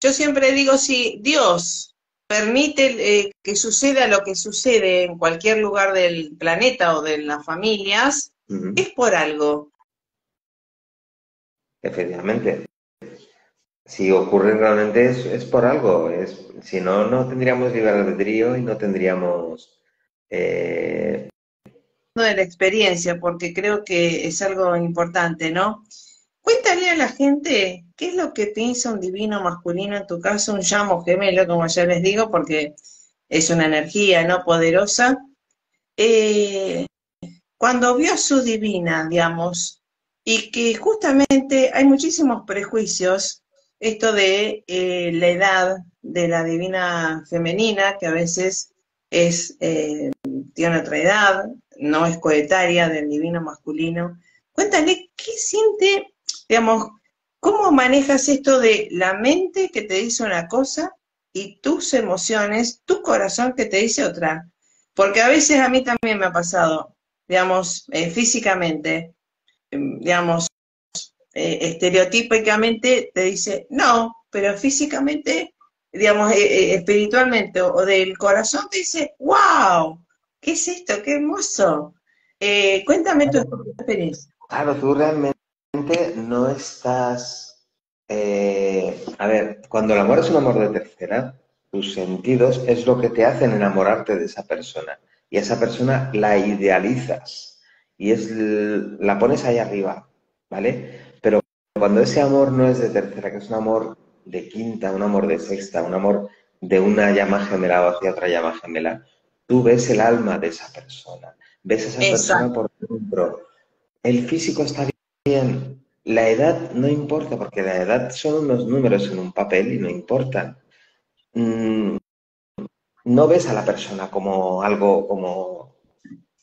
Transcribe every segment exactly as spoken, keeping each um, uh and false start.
Yo siempre digo, si Dios permite eh, que suceda lo que sucede en cualquier lugar del planeta o de las familias, uh-huh. es por algo. Efectivamente. Si ocurre realmente es, es por algo. Es, si no, no tendríamos libre albedrío y no tendríamos... Eh... No, de la experiencia, porque creo que es algo importante, ¿no? Cuéntale a la gente qué es lo que piensa un divino masculino, en tu caso un llamo gemelo, como ya les digo, porque es una energía no poderosa. Eh, cuando vio a su divina, digamos, y que justamente hay muchísimos prejuicios, esto de eh, la edad de la divina femenina, que a veces es eh, tiene otra edad, no es coetaria del divino masculino. Cuéntale qué siente, digamos, cómo manejas esto de la mente que te dice una cosa y tus emociones, tu corazón que te dice otra. Porque a veces a mí también me ha pasado, digamos, eh, físicamente, eh, digamos, eh, estereotípicamente te dice no, pero físicamente, digamos, eh, eh, espiritualmente o, o del corazón te dice, wow, ¿qué es esto? ¡Qué hermoso! Eh, cuéntame tu experiencia. Claro, tú realmente no estás... Eh, a ver, cuando el amor es un amor de tercera, tus sentidos es lo que te hacen enamorarte de esa persona. Y a esa persona la idealizas. Y es la pones ahí arriba, ¿vale? Pero cuando ese amor no es de tercera, que es un amor de quinta, un amor de sexta, un amor de una llama gemela hacia otra llama gemela, tú ves el alma de esa persona. Ves a esa Exacto. persona por dentro. El físico está bien. La edad no importa, porque la edad son unos números en un papel y no importan. Mm, no ves a la persona como algo, como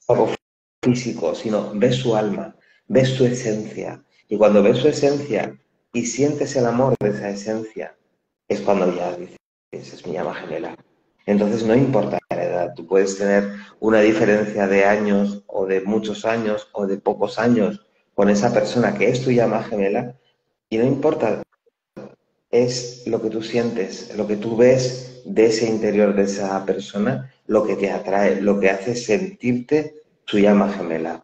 algo físico, sino ves su alma, ves su esencia. Y cuando ves su esencia y sientes el amor de esa esencia, es cuando ya dices, es mi llama gemela. Entonces no importa la edad, tú puedes tener una diferencia de años o de muchos años o de pocos años con esa persona que es tu llama gemela y no importa, es lo que tú sientes, lo que tú ves de ese interior de esa persona, lo que te atrae, lo que hace sentirte tu llama gemela.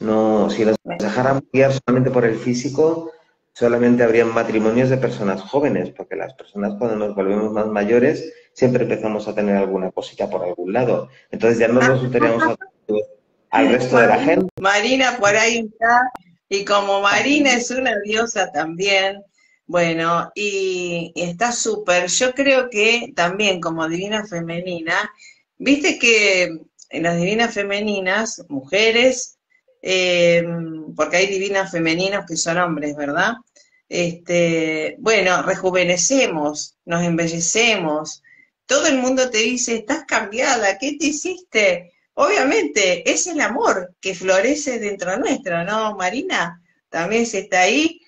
No, si nos dejáramos guiar solamente por el físico, solamente habrían matrimonios de personas jóvenes, porque las personas cuando nos volvemos más mayores siempre empezamos a tener alguna cosita por algún lado. Entonces ya no nos gustaríamos al resto de la gente. Marina por ahí está, y como Marina es una diosa también, bueno, y, y está súper. Yo creo que también como divina femenina, viste que en las divinas femeninas, mujeres, eh, porque hay divinas femeninas que son hombres, ¿verdad? Este, bueno, rejuvenecemos, nos embellecemos, todo el mundo te dice, estás cambiada, ¿qué te hiciste? Obviamente, es el amor que florece dentro nuestro, ¿no, Marina? También se está ahí,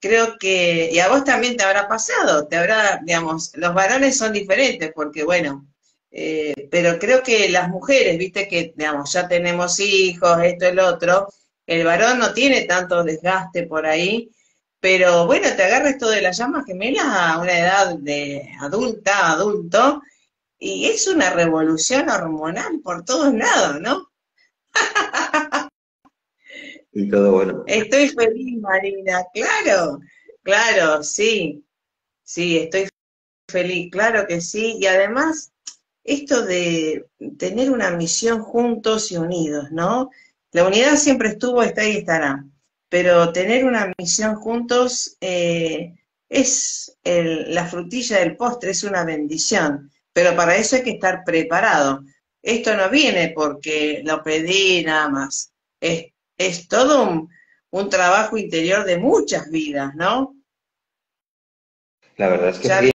creo que, y a vos también te habrá pasado, te habrá, digamos, los varones son diferentes, porque bueno, eh, pero creo que las mujeres, viste que, digamos, ya tenemos hijos, esto, el otro, el varón no tiene tanto desgaste por ahí, pero bueno, te agarra esto de las llamas gemelas a una edad de adulta, adulto, y es una revolución hormonal por todos lados, ¿no? Y todo bueno. Estoy feliz, Marina, claro, claro, sí, sí, estoy feliz, claro que sí, y además esto de tener una misión juntos y unidos, ¿no? La unidad siempre estuvo, está y estará. Pero tener una misión juntos eh, es el, la frutilla del postre, es una bendición. Pero para eso hay que estar preparado. Esto no viene porque lo pedí nada más. Es, es todo un, un trabajo interior de muchas vidas, ¿no? La verdad es que ya sí,